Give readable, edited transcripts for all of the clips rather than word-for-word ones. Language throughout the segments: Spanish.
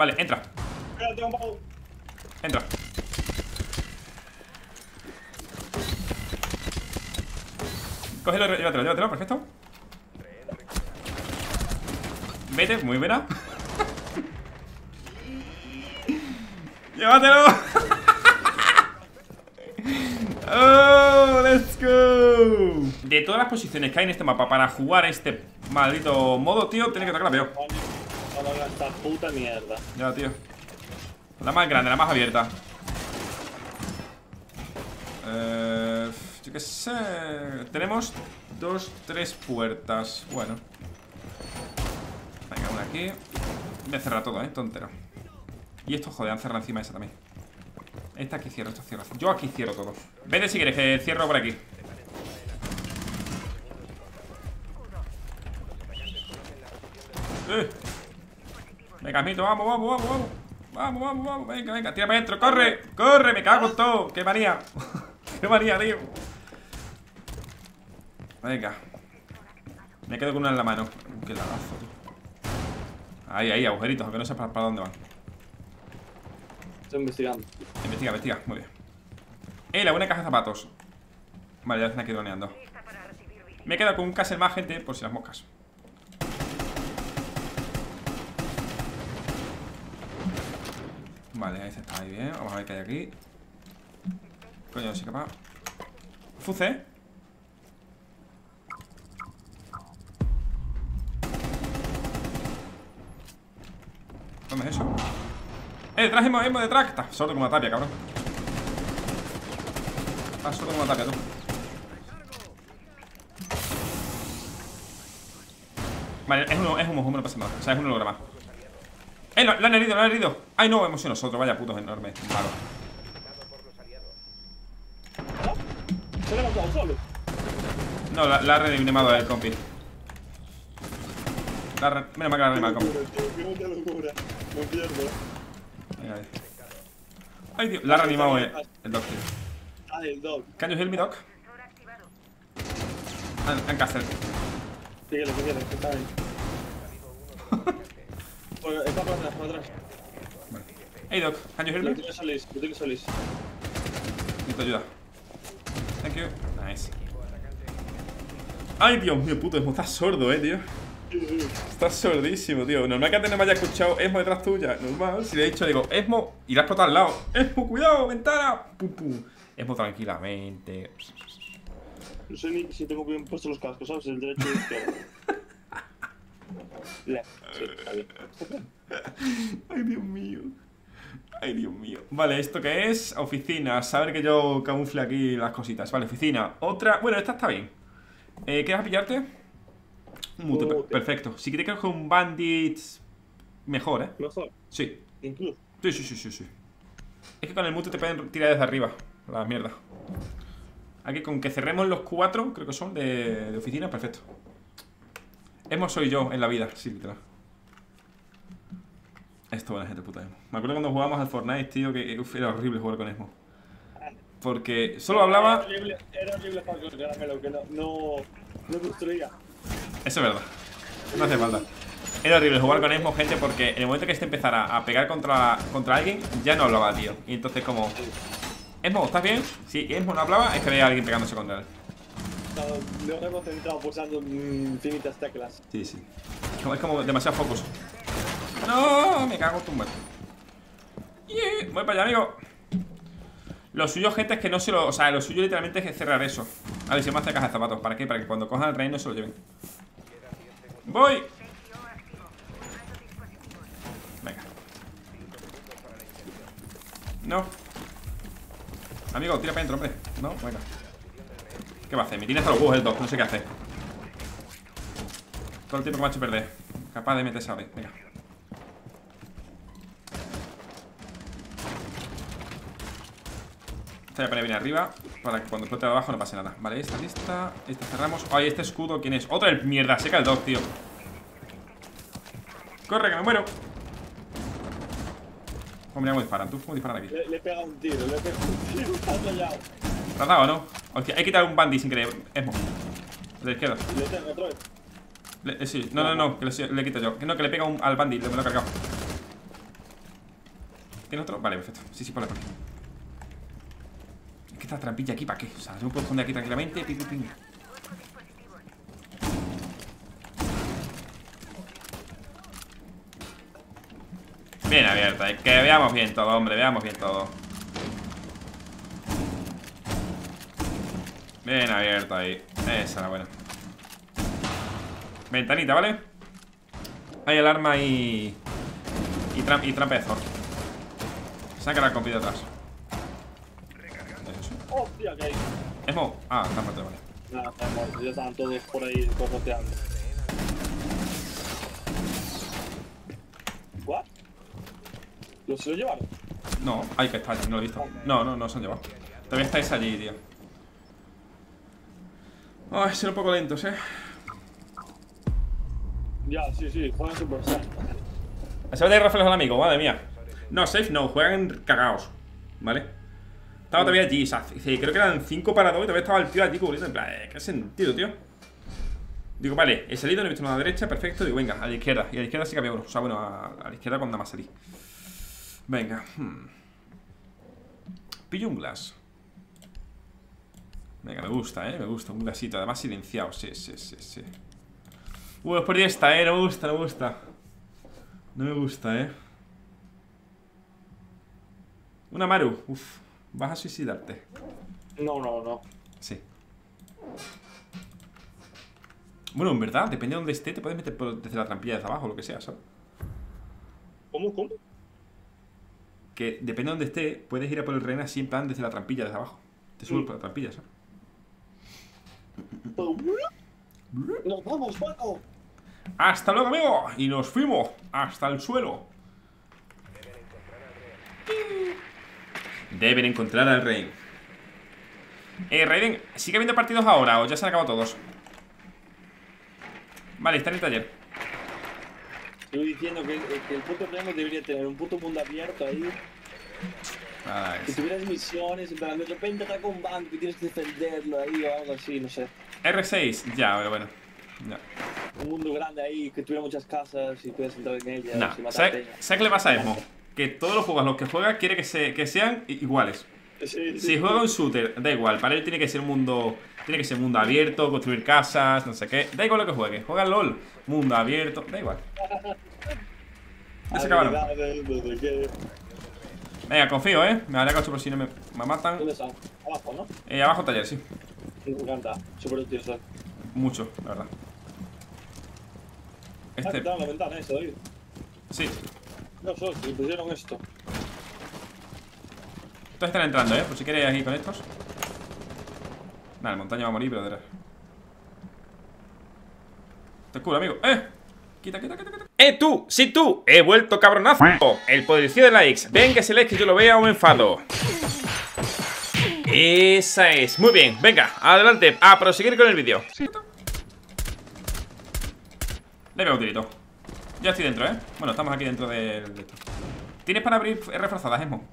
Vale, entra. Entra. Cógelo, llévatelo, llévatelo, perfecto. Vete, muy buena. Llévatelo. Oh, let's go. De todas las posiciones que hay en este mapa para jugar este maldito modo, tío, tiene que tocar la peor. Esta puta mierda. Ya, tío. La más grande, la más abierta. Yo qué sé. Tenemos dos, tres puertas. Bueno. Venga, una aquí. Voy a cerrar todo, tontero. Y esto, joder, han cerrado encima esa también. Esta aquí cierro, esta cierro. Yo aquí cierro todo. Vete si quieres, que cierro por aquí. Venga, Mito, vamos, vamos, vamos, vamos. Vamos, vamos, vamos, venga, venga, tira para adentro, corre, corre, me cago en todo, qué manía. Qué manía, tío. Venga. Me quedo con una en la mano. Qué ladazo, tío. Ahí, ahí, agujeritos, aunque no sé para dónde van. Estoy investigando. Investiga, investiga, muy bien. La buena caja de zapatos. Vale, ya están aquí droneando. Me quedo con un casel más, gente, por si las moscas. Vale, ahí se está, ahí bien. Vamos a ver qué hay aquí. Coño, no soy capaz. Fuce. ¿Dónde es eso? Detrás, hemos detrás. Está sordo como una tapia, cabrón. Está sordo como una tapia, tú. Vale, es un mojo, no pasa nada. O sea, es un holograma. Lo han herido, lo han herido. Ay, no, hemos sido nosotros, vaya putos enormes. Malo. No, la ha reanimado el compi. Mira, me ha reanimado el compi. Ay, Dios, la ha reanimado el doc, tío. Ah, el doc. ¿Can you heal me, doc? Han castell. Síguelo, síguelo, que está ahí. Bueno, está para atrás, para atrás. Vale. Hey, Doc, ¿can you hear me? Yo tengo que salir. Necesito ayuda. Thank you. Nice. Ay, Dios mío, puto, está sordo, tío. Está sordísimo, tío. Normal que antes no me haya escuchado Esmo detrás tuya. Normal, si le he dicho, digo, Esmo, y la has explotado al lado. Esmo, cuidado, ventana. Pum, pum. Esmo, tranquilamente. No sé ni si tengo bien puestos los cascos, ¿sabes? El derecho y el izquierdo. Ay, Dios mío. Ay, Dios mío. Vale, ¿esto qué es? Oficina. Saber que yo camufle aquí las cositas. Vale, oficina. Otra. Bueno, esta está bien. ¿Quieres pillarte? Mute. Perfecto. Si quieres que un bandit. Mejor, ¿eh? Mejor. Sí. Incluso. Sí. Es que con el mute te pueden tirar desde arriba. La mierda. Aquí con que cerremos los cuatro, creo que son de oficina, perfecto. Emo soy yo en la vida, sí, literal. Esto, buena gente, puta Emo. Me acuerdo cuando jugábamos al Fortnite, tío, que era horrible jugar con Emo. Porque solo hablaba... Era horrible para coordinármelo, que no construía. Eso es verdad. No hace falta. Era horrible jugar con Emo, gente, porque en el momento que este empezara a pegar contra alguien, ya no hablaba, tío. Y entonces como... Emo, ¿estás bien? Si Emo no hablaba, es que había alguien pegándose contra él. Nos hemos centrado pulsando infinitas teclas. Sí. Es como demasiado focus. No, me cago en tu muerte. Voy para allá, amigo. Lo suyo, gente, es que no se lo... O sea, lo suyo literalmente es cerrar eso. A ver, si me hace caja de zapatos. ¿Para qué? Para que cuando cojan el rey no se lo lleven. ¡Voy! Venga. No. Amigo, tira para adentro, hombre. No, venga. ¿Qué va a hacer? Me tiene hasta los huevos el 2, no sé qué hacer. Todo el tiempo que me ha hecho perder. Capaz de meterse a ver, venga. Esta voy a poner bien arriba, para que cuando explote abajo no pase nada. Vale, esta lista, esta cerramos. Ay, este escudo, ¿quién es? Otra el mierda, seca el 2, tío. Corre, que me muero. Oh, mira cómo disparan, tú cómo disparan aquí. Le he pegado un tiro, está rayado. ¿Te has dado o no? Hostia, hay que quitar un bandit sin querer. Esmo. De izquierda. Sí, no, que le quito yo. No, que le pega al bandit, lo he cargado. ¿Tiene otro? Vale, perfecto. Sí, sí, por la parte. Es que esta trampilla aquí, ¿para qué? O sea, yo me puedo esconder aquí tranquilamente. Pim, pim, pim. Bien abierta, es que veamos bien todo, hombre, veamos bien todo. Bien abierta ahí. Esa es la buena. Ventanita, ¿vale? Hay alarma y... y trampezor. Saca la compi de atrás. ¡Hostia, que hay! ¿Es mo? Ah, está muerto, vale. Nada, está muerto, ya estaban todos por ahí cojoteando. ¿What? ¿Lo se lo llevaron? No, hay que estar, no lo he visto. No, no, no se han llevado. Todavía estáis allí, tío. Ay, ser un poco lentos, Ya, sí, sí, juegan super safe. Se va a reflejos al amigo, madre mía. No, safe no, juegan cagaos, ¿vale? Estaba todavía allí, o sea, creo que eran 5 para 2 y todavía estaba el tío allí cubriendo. En plan, ¿qué sentido, tío? Digo, vale, he salido, no he visto nada a la derecha, perfecto. Digo, venga, a la izquierda. Y a la izquierda sí que había uno. O sea, bueno, a la izquierda cuando nada más salí. Venga, pillo un glass. Venga, me gusta, me gusta, un glassito. Además silenciado, sí, sí, sí, sí. Los perdí esta, no me gusta, no me gusta. No me gusta, Un Amaru, uff. Vas a suicidarte. No, no, no. Sí. Bueno, en verdad, depende de donde esté. Te puedes meter desde la trampilla desde abajo, lo que sea, ¿sabes? ¿Cómo, cómo? Que depende de donde esté, puedes ir a por el rehén así en plan desde la trampilla desde abajo. Te subes por la trampilla, ¿sabes? ¡Nos vamos, Paco! ¡Hasta luego, amigo! Y nos fuimos hasta el suelo. Deben encontrar al rey. Raiden, ¿sigue habiendo partidos ahora o ya se han acabado todos? Vale, está en el taller. Estoy diciendo que el puto plano debería tener un puto mundo abierto ahí. Que tuvieras misiones, pero de repente ataca un banco y tienes que defenderlo ahí o algo así, no sé. R6, ya, pero bueno. No. Un mundo grande ahí, que tuviera muchas casas y puedes entrar en ellas. No, ¿sabes qué le pasa a Esmo? Que todos los juegos, los que juega, quiere que sean iguales. Sí, sí. Si juega un shooter, da igual, para él tiene que ser un mundo. Tiene que ser mundo abierto, construir casas, no sé qué. Da igual lo que juegue, juega LOL, mundo abierto, da igual. Ya se acabaron. Venga, confío, Me haré cacho por si no me matan. ¿Dónde están? Abajo, ¿no? Abajo taller, sí. Me encanta, súper útil eso. Mucho, la verdad. Este... Ah, la ventana esa, David. Sí. No, solo se pusieron esto. Estos están entrando, por si quieres ir con estos. Nada, el montaña va a morir, pero de verdad. Te cura, amigo. Quita, quita, quita, quita. Tú, sí, tú. He vuelto, cabronazo. El poderío de likes. Ven que se like que yo lo vea o me enfado. Esa es. Muy bien, venga, adelante. A proseguir con el vídeo. Le veo un tirito. Ya estoy dentro, Bueno, estamos aquí dentro del... ¿Tienes para abrir reforzadas, Esmo?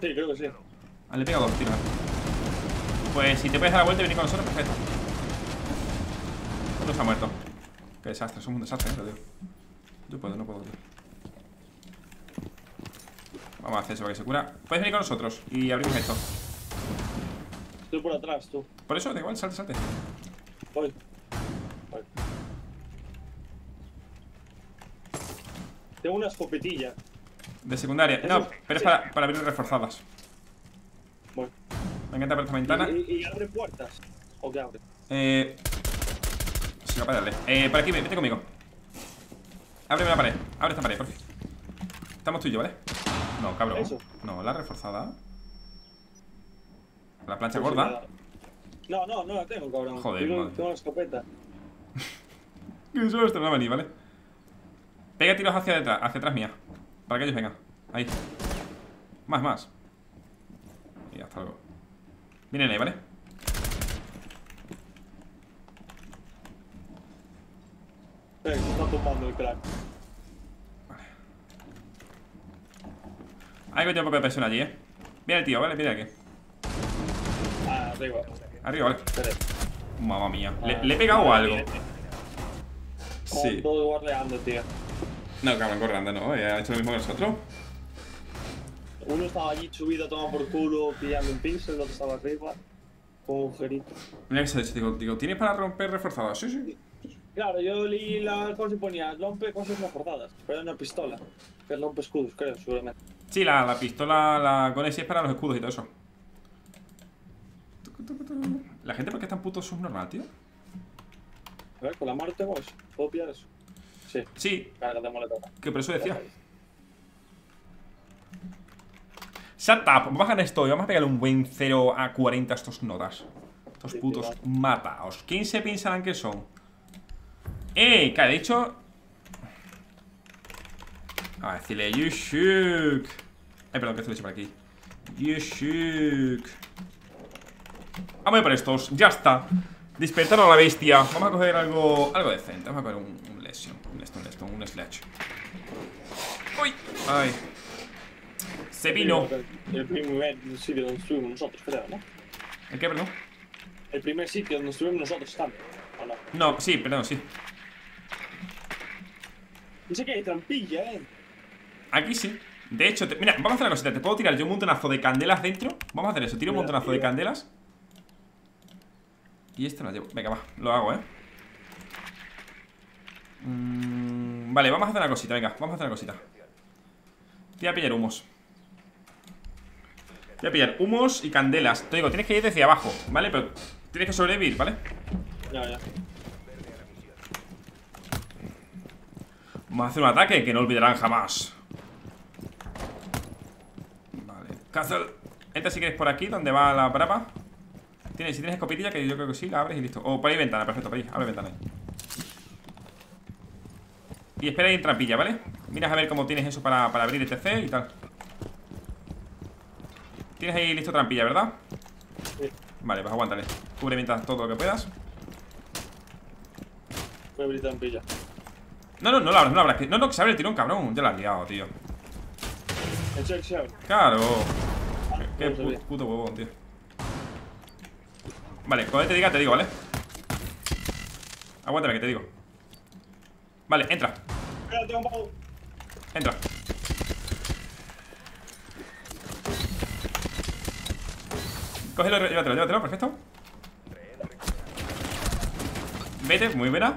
Sí, creo que sí. Ah, le he pegado 2 tiros. Pues si te puedes dar la vuelta y venir con nosotros, perfecto. Uno se ha muerto. Qué desastre, somos un desastre, tío. Yo puedo, no puedo, tío. Vamos a hacer eso para que se cura. Puedes venir con nosotros y abrimos esto. Estoy por atrás, tú. Por eso, da igual, salte, salte. Voy. Vale. Tengo una escopetilla. De secundaria. No, pero es para abrir reforzadas. Voy. Me encanta abrir esta ventana. ¿Y abre puertas? ¿O qué abre? Sí, para darle. Para aquí, vete conmigo. Ábreme la pared. Abre esta pared, por fin. Estamos tú y yo, ¿vale? No, cabrón. Eso. No, la reforzada. La plancha gorda. No, no, no la tengo, cabrón. Joder, tengo una escopeta. Solo esto me va a venir, ¿vale? Pega tiros hacia atrás mía. Para que ellos vengan. Ahí. Más, más. Y hasta luego. Vienen ahí, ¿vale? Se está tumbando el crack. Vale. Hay que meter un poco de presión allí, Mira el tío, ¿vale? Mira aquí. Ah, arriba. Arriba, vale. Mamma mía. ¿Le he pegado algo? Con todo guardeando, tío. No, cabrón, corriendo, no, ya ha hecho lo mismo que nosotros. Uno estaba allí subido, tomado por culo, pillando un pixel, el otro estaba arriba, con un agujerito. Mira que se ha dicho, digo, ¿tienes para romper reforzadas? Sí, sí. Claro, yo leí la cosa y ponía, rompe cosas reforzadas, pero una pistola, que es rompe escudos, creo, seguramente. Sí, la pistola, la con ese es para los escudos y todo eso. La gente, ¿por qué es tan puto subnormal, tío? A ver, con la mano tengo eso, ¿puedo pillar eso? Sí. Sí. Claro, que por eso decía. Shut up, vamos a ganar esto. Vamos a pegarle un buen 0 a 40 a estos notas. Estos putos mataos. ¿Quién se pensarán que son? Que ha dicho. A decirle, you shook. Ay, perdón, que esto lo he hecho por aquí. You shook. Vamos a ir por estos, ya está. Despertaron a la bestia. Vamos a coger algo decente. Vamos a coger un lesion, un slash. Uy, ay. Se vino. El primer sitio donde estuvimos nosotros, creo, ¿no? ¿El qué, perdón? El primer sitio donde estuvimos nosotros también, ¿o no? No, sí, perdón, sí. No sé qué hay trampilla, Aquí sí. De hecho, mira, vamos a hacer una cosita. Te puedo tirar yo un montonazo de candelas dentro. Vamos a hacer eso, tiro un montonazo de candelas. Y este lo llevo. Venga, va, lo hago, vale, vamos a hacer una cosita, venga. Vamos a hacer una cosita. Voy a pillar humos. Voy a pillar humos y candelas. Te digo, tienes que ir desde abajo, ¿vale? Pero tienes que sobrevivir, ¿vale? Ya. Vamos a hacer un ataque que no olvidarán jamás. Vale, Castle. Entra si quieres por aquí, donde va la brava. Si tienes escopetilla, que yo creo que sí, la abres y listo. O por ahí ventana, perfecto, por ahí, abre ventana. Y espera ahí en trampilla, ¿vale? Miras a ver cómo tienes eso para abrir el TC y tal. Tienes ahí listo trampilla, ¿verdad? Sí. Vale, pues aguántale. Cubre mientras todo lo que puedas. Voy a abrir trampilla. No la abras, no, no, que se abre el tirón, cabrón. Ya la has liado, tío. ¿En serio que se abre? Claro. Qué puto huevón, tío. Vale, cuando te digo, ¿vale? Aguántame, que te digo. Vale, entra. Entra. Cógelo, llévatelo, perfecto. Vete, muy buena.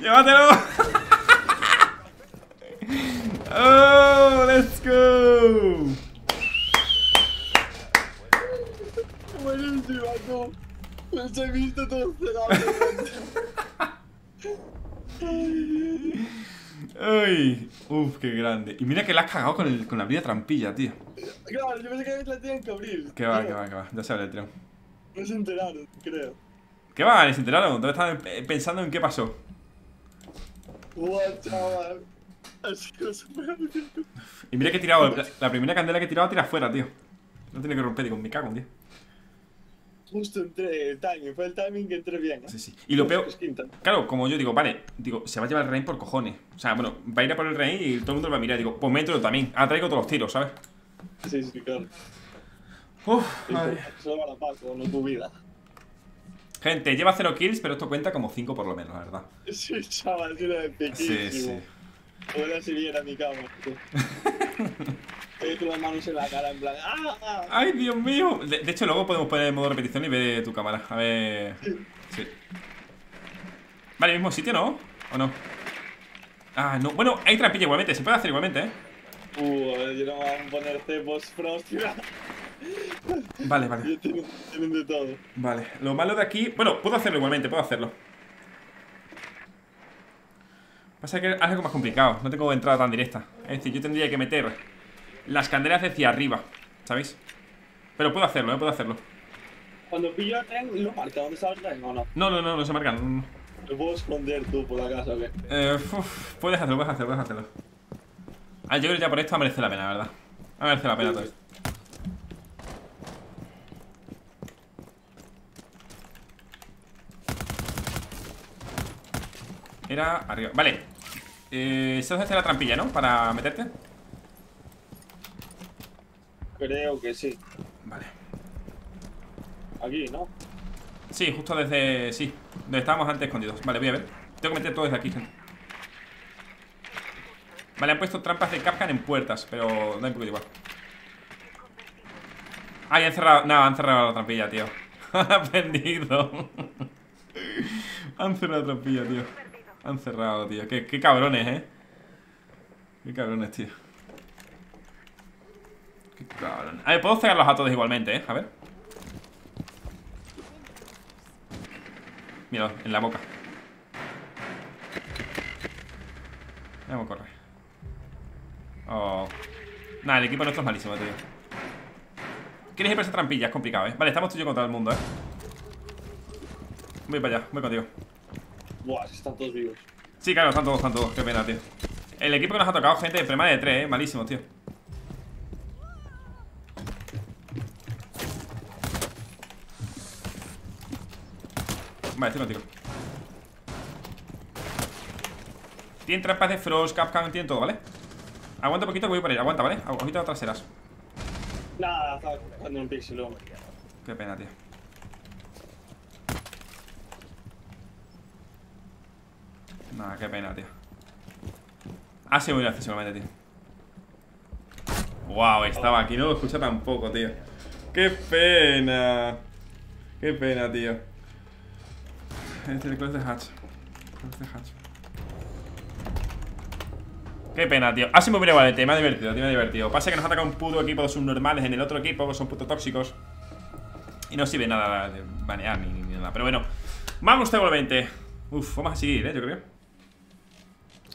Llévatelo. Oh, let's go. Buenísimo, no. Los he visto todos cerrados. Ay, uff, qué grande. Y mira que la has cagado con la brida trampilla, tío. Claro, yo pensé que la tenían que abrir. Que va, ya se abre el tren. No se enteraron, creo. ¿Qué va? ¿Ni se enteraron? Todos estaban pensando en qué pasó. What, chaval. Y mira que he tirado, la primera candela que he tirado tira afuera, tío. No tiene que romper, digo, me cago, tío. Justo entré el timing, fue el timing que entré bien. Sí. Y lo peor, claro, como yo digo, vale, digo, se va a llevar el rehén por cojones. O sea, bueno, va a ir a por el rehén y todo el mundo lo va a mirar. Digo, pues mételo también, traigo todos los tiros, ¿sabes? Sí, claro. Uff, madre. Solo para Paco, no tu vida. Gente, lleva 0 kills, pero esto cuenta como 5 por lo menos, la verdad. Sí, chaval, yo lo despejé. Sí. Ahora si viera mi cama. Te las manos en la cara, en plan, ¡ah! ¡Ay, Dios mío! De hecho, luego podemos poner en modo repetición y ver tu cámara. A ver. Sí. Vale, mismo sitio, ¿no? ¿O no? Ah, no. Bueno, hay trampilla igualmente, se puede hacer igualmente, a ver, yo no voy a poner cepos frost. Vale. Tienen de todo. Vale, lo malo de aquí. Bueno, puedo hacerlo igualmente, puedo hacerlo. Pasa que es algo más complicado, no tengo entrada tan directa. Es decir, yo tendría que meter las candelas hacia arriba, ¿sabéis? Pero puedo hacerlo, puedo hacerlo. Cuando pillo el tren, ¿lo marca? ¿Dónde está el tren o no? No se marca. No. Lo puedo esconder tú por la casa, ¿qué? Puedes hacerlo, puedes hacerlo. Yo creo que ya por esto merece la pena, la verdad. Merece la pena todo esto. Era arriba. Vale. Se hace la trampilla, ¿no? Para meterte. Creo que sí. Vale. Aquí, ¿no? Sí, justo desde... Sí, donde estábamos antes escondidos. Vale, voy a ver. Tengo que meter todo desde aquí, gente. Vale, han puesto trampas de Capcan en puertas, pero da un poquito igual. Ah, ya han cerrado. No, han cerrado la trampilla, tío. Han perdido. Han cerrado la trampilla, tío. Han cerrado, tío. Qué cabrones, Qué cabrones, tío. Qué cabrones. A ver, puedo cegarlos a todos igualmente, A ver. Mira, en la boca. Vamos a correr. Oh. Nah, el equipo nuestro es malísimo, tío. ¿Quieres ir por esa trampilla? Es complicado, Vale, estamos tú y yo contra el mundo, Voy para allá, voy contigo. Buah, están todos vivos. Sí, claro, están todos. Qué pena, tío. El equipo que nos ha tocado, gente, de prema de 3, malísimo, tío. Vale, estoy contigo. Tienen trampas de Frost, Capcan, tienen todo, ¿vale? Aguanta un poquito, voy por ahí, aguanta, ¿vale? Ojito a traseras. Nada, estaba jugando un pixel, hombre. Qué pena, tío. Nada, qué pena, tío. Ha sido muy gracioso, seguramente, tío. Wow, estaba aquí, no lo escucha tampoco, tío. Qué pena. Qué pena, tío. Este es el close de hatch. Close de hatch. Qué pena, tío. Así me hubiera valido, me ha divertido, Pasa que nos ataca un puto equipo de subnormales en el otro equipo, que son puto tóxicos. Y no sirve nada de banear ni nada. Pero bueno, me ha gustado igualmente. Uf, vamos a seguir, yo creo.